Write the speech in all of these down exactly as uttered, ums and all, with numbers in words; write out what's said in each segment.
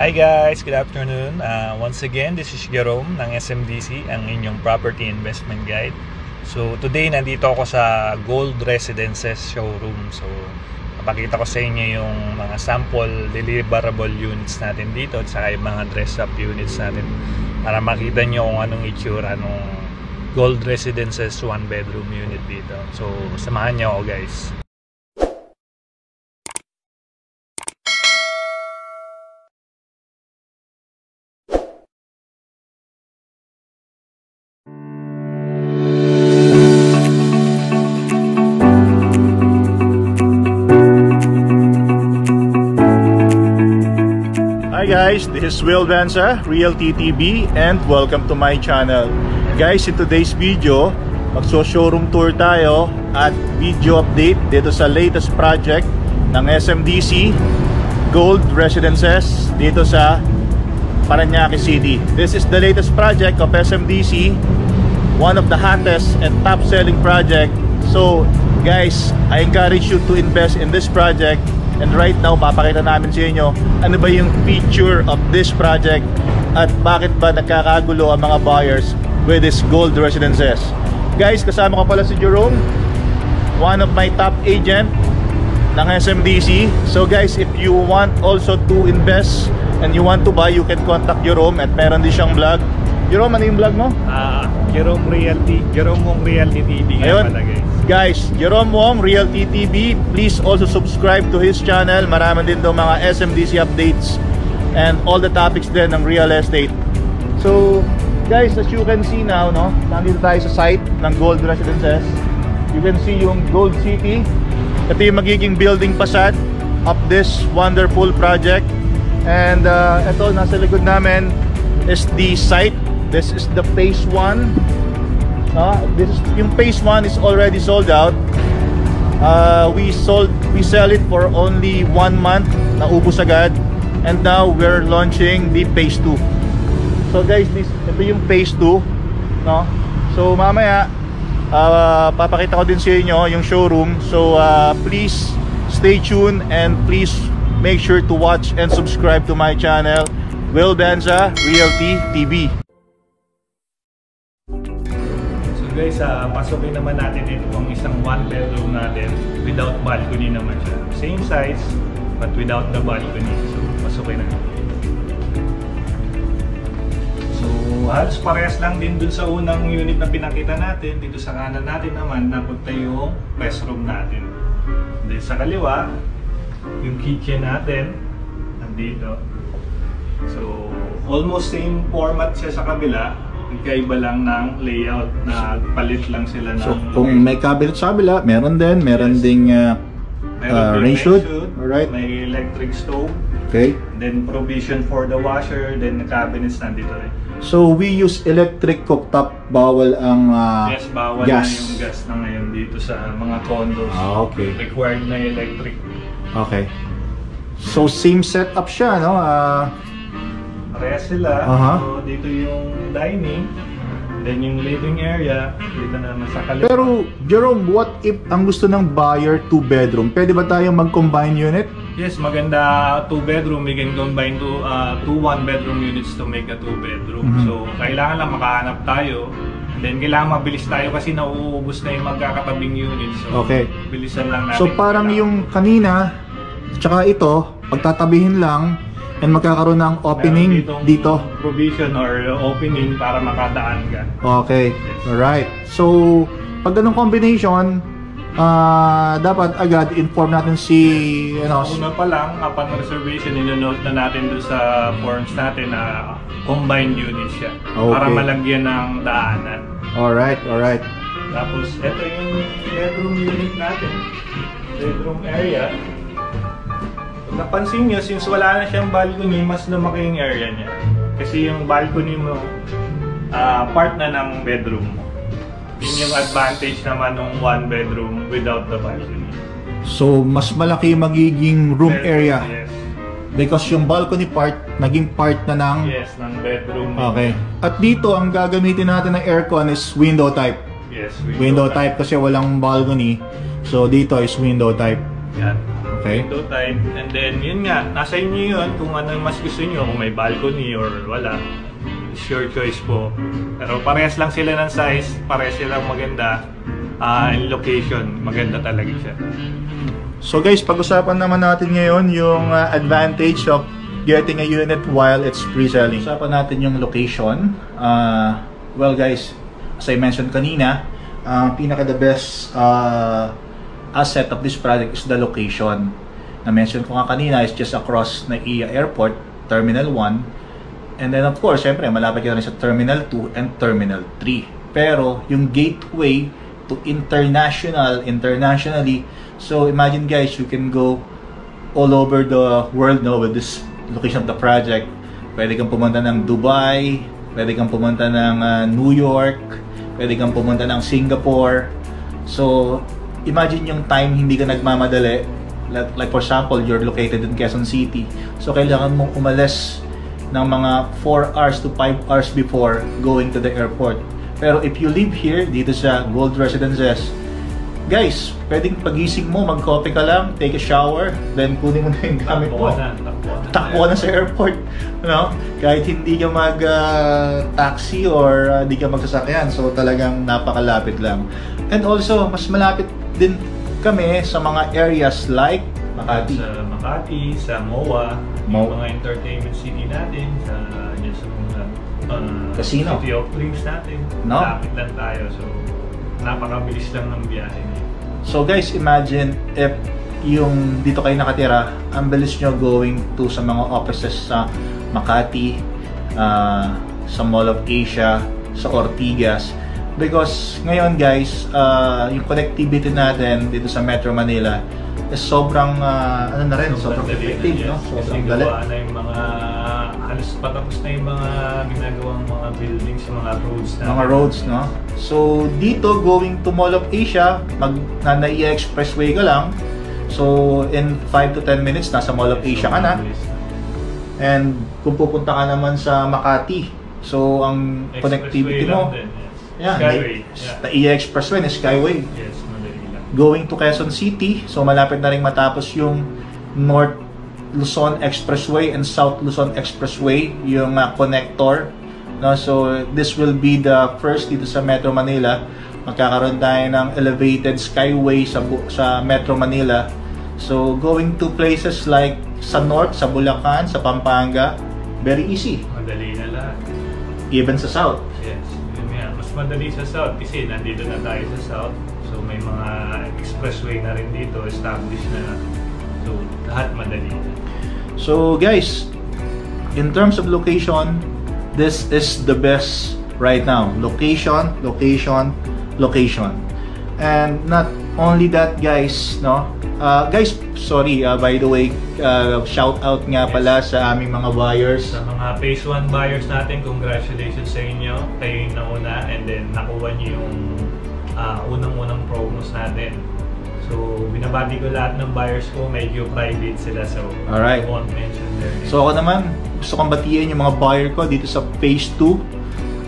Hi guys! Good afternoon! Uh, once again, this is Jerome ng S M D C, ang inyong Property Investment Guide. So today, nandito ako sa Gold Residences Showroom. So napakita ko sa inyo yung mga sample deliverable units natin dito at saka yung mga dress-up units natin para makita nyo kung anong itsura ng Gold Residences one bedroom unit dito. So samahan nyo ako guys! Guys, this is Will Blanza, Realty T V, and welcome to my channel. Guys, in today's video, magso-showroom tour tayo at video update dito sa latest project ng S M D C, Gold Residences, dito sa Parañaque City. This is the latest project of S M D C, one of the hottest and top-selling project. So, guys, I encourage you to invest in this project. And right now, papakita namin sa inyo ano ba yung feature of this project at bakit ba nakakagulo ang mga buyers with this Gold Residences. Guys, kasama ko pala si Jerome, one of my top agent ng S M D C. So guys, if you want also to invest and you want to buy, you can contact Jerome at meron din siyang vlog. Jerome, ano yung vlog mo? Ah, uh, Jerome Realty, Jerome Wong Realty T V. Ayun. Guys, Jerome Wong, Realty T V, please also subscribe to his channel. Marami din daw mga S M D C updates and all the topics din ng real estate. So, guys, as you can see now, no, nandito tayo sa site ng Gold Residences. You can see yung Gold City. Ito yung magiging building facade of this wonderful project. And uh, ito, nasa likod namin is the site. This is the phase one. Uh, this is, yung phase one is already sold out. Uh, we sold, we sell it for only one month. Naubos agad. And now we're launching the phase two. So guys, this ito yung phase two, no? So mamaya uh, papakita ko din sa inyo yung showroom. So uh, please stay tuned and please make sure to watch and subscribe to my channel, Will Blanza Realty T V. Guys, uh, pasokin naman natin ito ang isang one bedroom natin without balcony naman siya. Same size but without the balcony. So, pasokin natin. So, halos parehas lang din dun sa unang unit na pinakita natin. Dito sa kanan natin naman, napunta yung restroom natin. Then sa kaliwa, yung kitchen natin, nandito. So, almost same format siya sa kabila. Magkaiba lang ng layout, na palit lang sila ng... So kung may cabinet sa kabila, meron din, meron yes. ding uh, uh, rain shoot, right? May electric stove, okay. Then provision for the washer, then the cabinets nandito rin. So we use electric cooktop, bawal ang uh, yes, bawal gas. Bawal na yung gas na ngayon dito sa mga condos, ah, okay. Required na electric. Okay. So same setup siya, no? Uh, Rest sila, uh-huh. So dito yung dining, then yung living area, dito naman sa kaliwa. Pero Jerome, what if ang gusto ng buyer two bedroom? Pwede ba tayong mag-combine unit? Yes, maganda two bedroom. We can combine to uh, two one bedroom units to make a two bedroom. Mm-hmm. So kailangan lang makahanap tayo. And then kailangan mabilis tayo kasi nauubos na yung magkakatabing units. So okay. Bilisan lang natin. So parang kailangan. Yung kanina, tsaka ito, pagtatabihin lang, and magkakaroon ng opening dito, provision or opening para makadaan ka. Okay, yes. Alright. So, pag ganong combination, uh, dapat agad inform natin si you know, una pa lang, upon reservation, inonote na natin doon sa forms natin na combined units siya. Okay. Para malagyan ng daanan. Alright, alright. Tapos, ito yung bedroom unit natin. Bedroom area. Napansin nyo, since wala na siyang balcony, mas lumaki yung area niya. Kasi yung balcony mo, uh, part na ng bedroom mo. Yun yung advantage naman ng one bedroom without the balcony. So, mas malaki magiging room bedroom, area. Yes. Because yung balcony part, naging part na ng... Yes, ng bedroom. Okay. At dito, ang gagamitin natin ng aircon is window type. Yes, window, window type. type. Kasi walang balcony. So, dito is window type. Yan. Okay. Window type. And then, yun nga, nasa inyo yun kung ano yung mas gusto nyo, kung may balcony or wala. It's your choice po. Pero parehas lang sila ng size, parehas silang maganda. Uh, and location, maganda talaga siya. So guys, pag-usapan naman natin ngayon yung uh, advantage of getting a unit while it's pre-selling. Pag-usapan natin yung location. Uh, well guys, as I mentioned kanina, ang uh, pinaka the best uh, asset of this project is the location. Na-mention ko nga kanina, it's just across na I A A Airport, Terminal one. And then of course, syempre, malapit ka rin sa Terminal two and Terminal three. Pero yung gateway to international, internationally. So imagine guys, you can go all over the world now with this location of the project. Pwede kang pumunta ng Dubai, pwede kang pumunta ng uh, New York, pwede kang pumunta ng Singapore. So imagine yung time hindi ka nagmamadali. Like, like for example, you're located in Quezon City. So kailangan mong umalis ng mga four hours to five hours before going to the airport. Pero if you live here, dito sa Gold Residences, guys, pwedeng pagising mo, mag-coffee ka lang, take a shower, then kunin mo na yung gamit mo. Takbo na sa airport. No? Kahit hindi ka mag-taxi uh, or uh, hindi ka magsasakyan. So talagang napakalapit lang. And also, mas malapit din kami sa mga areas like Makati. Sa Makati, sa M O A, yung mga entertainment city natin, sa just Uh, Casino. City of Dreams natin. No? Lapit lang tayo. So, napakabilis lang ng biyahe niyo. So guys, imagine if yung dito kayo nakatira, ang bilis nyo going to sa mga offices sa Makati, uh, sa Mall of Asia, sa Ortigas. Because ngayon guys, uh, yung connectivity natin dito sa Metro Manila is sobrang, uh, ano na rin, sobrang, sobrang effective. Na, yes. No? Sobrang dali. Na yung mga halos patapos na yung mga ginagawang mga buildings, mga roads na. Mga roads, no? So, dito, going to Mall of Asia, mag Nanaia Expressway ka lang. So, in five to ten minutes, nasa Mall of Asia ka na. And, kung pupunta ka naman sa Makati, so, ang connectivity mo, yeah, Skyway. Nanaia Expressway na Skyway. Yes, madali lang. Going to Quezon City, so, malapit na rin matapos yung North Luzon Expressway and South Luzon Expressway, yung uh, connector, no? So this will be the first dito sa Metro Manila. Magkakaroon tayo ng elevated skyway sa, sa Metro Manila. So going to places like sa North, sa Bulacan, sa Pampanga, very easy. Madali na lahat. Even sa South. Yes, yeah, mas madali sa South kasi nandito na tayo sa South. So may mga expressway na rin dito, established na. So, lahat madali. So, guys, in terms of location, this is the best right now. Location, location, location. And not only that, guys, no? Uh, guys, sorry, uh, by the way, uh, shout out nga pala sa aming mga buyers. Sa mga phase one buyers natin, congratulations sa inyo. Kayo yung nauna and then nakuha niyo yung uh, unang-unang promos natin. So, binabati ko lahat ng buyers ko, medyo private sila, so I won't mention their name. So, ako naman, gusto kong batiin yung mga buyer ko dito sa Phase two,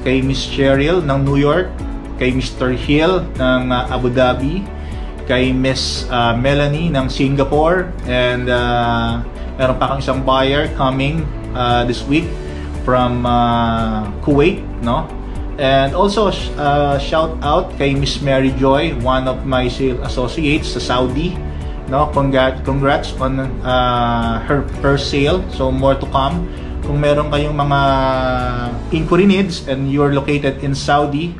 kay Miss Cheryl ng New York, kay Mister Hill ng uh, Abu Dhabi, kay Miss uh, Melanie ng Singapore, and uh, meron pa kang isang buyer coming uh, this week from uh, Kuwait, no? And also, uh, shout out kay Miss Mary Joy, one of my sales associates sa Saudi. No, congrats, congrats on uh, her first sale. So more to come. Kung meron kayong mga inquiry needs and you're located in Saudi,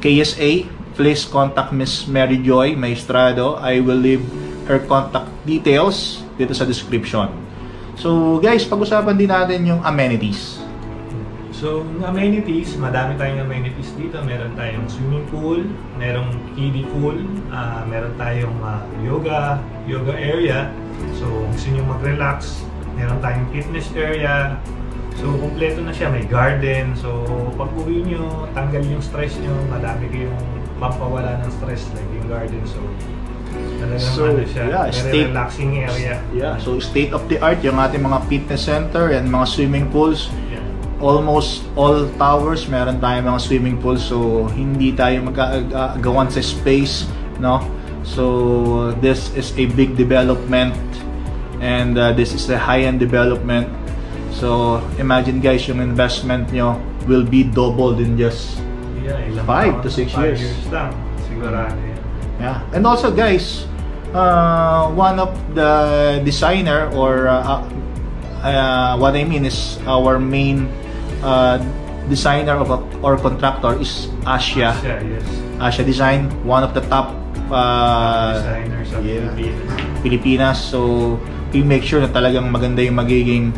K S A, please contact Miss Mary Joy Maestrado. I will leave her contact details dito sa description. So guys, pag-usapan din natin yung amenities. So, amenities, madami tayong amenities dito. Meron tayong swimming pool, merong kiddie pool, uh, meron tayong uh, yoga, yoga area. So, gusto nyo mag-relax, meron tayong fitness area. So, kompleto na siya. May garden. So, pag-uwi nyo, tanggal yung stress nyo. Madami kayong mapawala ng stress like yung garden. So, talagang so, ano siya, yeah, very relaxing area. Yeah, so, state of the art yung ating mga fitness center and mga swimming pools. Yeah. Almost all towers meron tayong mga swimming pools, so hindi tayo magagawan sa space, no? So this is a big development, and uh, this is a high-end development. So imagine guys, yung investment nyo will be doubled in just yeah, five to six years. years yeah, and also guys, uh, one of the designer or uh, uh, what I mean is our main uh, designer of a, or contractor is Asia. Asia, yes. Asia Design, one of the top uh, designers of yeah, Philippines. Pilipinas. So we make sure na talagang maganda yung magiging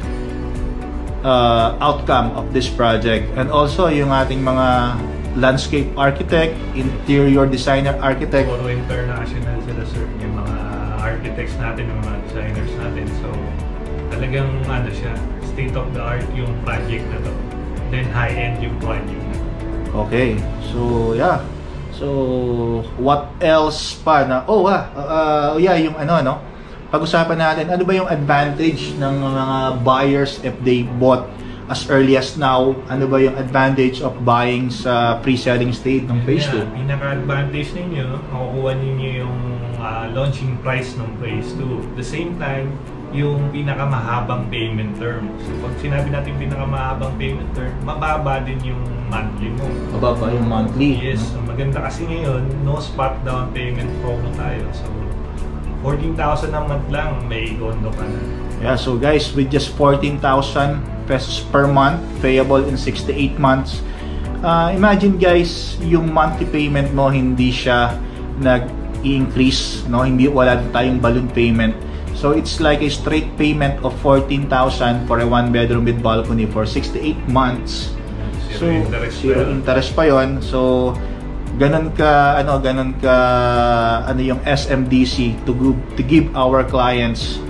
Uh, outcome of this project. And also yung ating mga landscape architect, interior designer architect, Oro international sila sir, yung mga architects natin, yung mga designers natin. So talagang ano siya, state of the art yung project na to, then high end yung project na to. Okay, so yeah, so what else pa na oh ah uh, yeah yung ano no pag-usapan natin, ano ba yung advantage ng mga buyers if they bought as early as now? Ano ba yung advantage of buying sa pre-selling state ng phase two? Yeah, pinaka-advantage ninyo, makukuha ninyo yung uh, launching price ng phase two. At the same time, yung pinakamahabang payment term. So pag sinabi natin pinakamahabang payment term, mababa din yung monthly mo. Mababa yung monthly? Yes. So, maganda kasi ngayon, no spot down payment promo tayo. So fourteen thousand a month lang, may condo ka na. Yeah, so guys, with just fourteen thousand pesos per month, payable in six to eight months. Uh, imagine guys, yung monthly payment mo hindi siya nag-increase, no? Hindi, wala tayong balloon payment. So it's like a straight payment of fourteen thousand for a one bedroom with balcony for six to eight months. So interest, zero interest pa yun. So ganon ka ano, ganon ka ano yung S M D C to give, to give our clients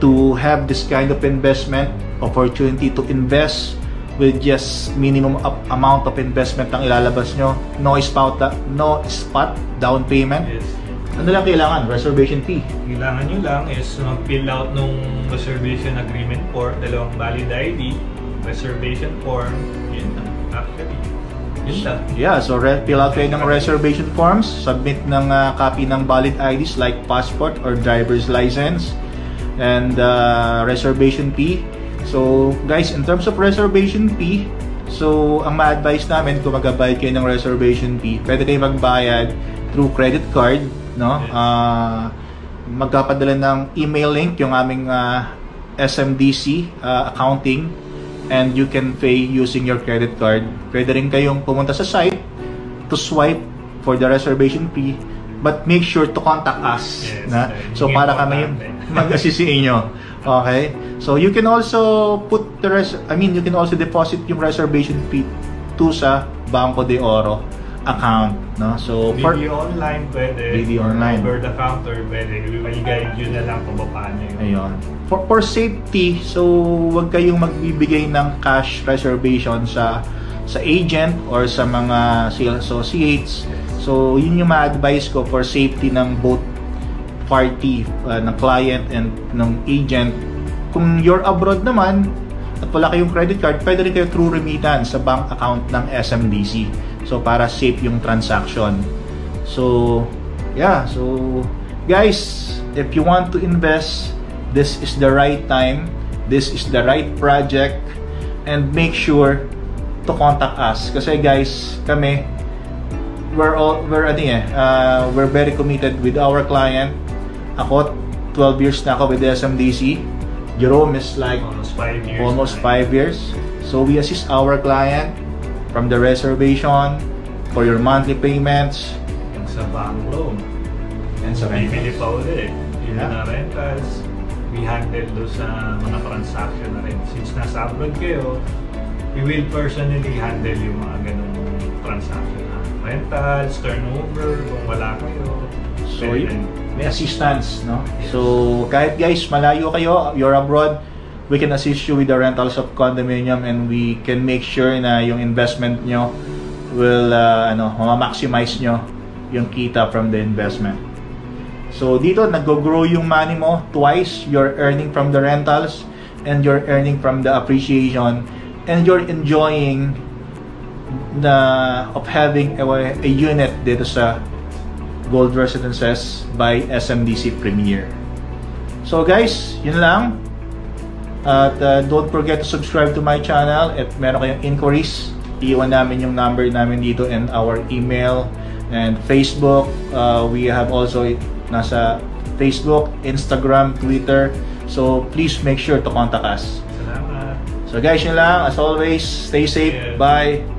to have this kind of investment opportunity to invest with just minimum up, amount of investment ang ilalabas nyo, no spot no spot down payment. Yes. Ano lang kailangan? Reservation fee. Kailangan nyo lang is mag-fill out nung reservation agreement for dalawang valid I D, reservation form, yun lang actually. Yeah, so fill out kayo ng reservation forms, submit ng uh, copy ng valid I Ds like passport or driver's license, and uh, reservation fee. So guys, in terms of reservation fee, so ang ma-advise namin kung mag-abide kayo ng reservation fee, pwede kayo magbayad through credit card, no? Uh, magpapadala ng email link yung aming uh, S M D C uh, accounting, and you can pay using your credit card. Pwede rin kayong pumunta sa site to swipe for the reservation fee, but make sure to contact us. Yes, na? So para kami mag-assist inyo. Okay? So you can also put the res I mean, you can also deposit yung reservation fee to sa Banco de Oro account, no? So for B D online pwede. B D online. Over the counter pwede. I-guide yun na lang kung paano yun. Ayun. For, for safety, so wag kayong magbibigay ng cash reservation sa sa agent or sa mga sales associates. So yun yung ma-advise ko for safety ng both party, uh, ng client and ng agent. Kung you're abroad naman at wala kayong credit card, pwede rin kayo through remittance sa bank account ng S M D C. So para safe yung transaction. So yeah, so guys, if you want to invest, this is the right time, this is the right project, and make sure to contact us. Kasi guys, kami we're all we're ano eh, uh, we're very committed with our client. Ako twelve years na ako with the S M D C. Jerome is like almost five years. Almost five years. So we assist our client from the reservation, for your monthly payments, yung sa bank loan, and sa rentals. Bibili pa ulit, yung yeah. na rentals, we handle those uh, mga transaction na rin. Since nasa abroad kayo, we will personally handle yung mga ganung transaction na rentals, turnover, kung wala kayo. So, may assistance, no? Yes. So, kahit guys, malayo kayo, you're abroad, we can assist you with the rentals of condominium, and we can make sure na yung investment nyo will uh, ano, ma-maximize nyo yung kita from the investment. So dito, nag-grow yung money mo twice. You're earning from the rentals, and you're earning from the appreciation, and you're enjoying the of having a, a unit dito sa Gold Residences by S M D C Premier. So guys, yun lang. At uh, don't forget to subscribe to my channel. At meron kayong inquiries, iwan namin yung number namin dito and our email and Facebook. Uh, we have also nasa Facebook, Instagram, Twitter. So please make sure to contact us. Salamat. So guys, yun lang. As always, stay safe. Yeah. Bye.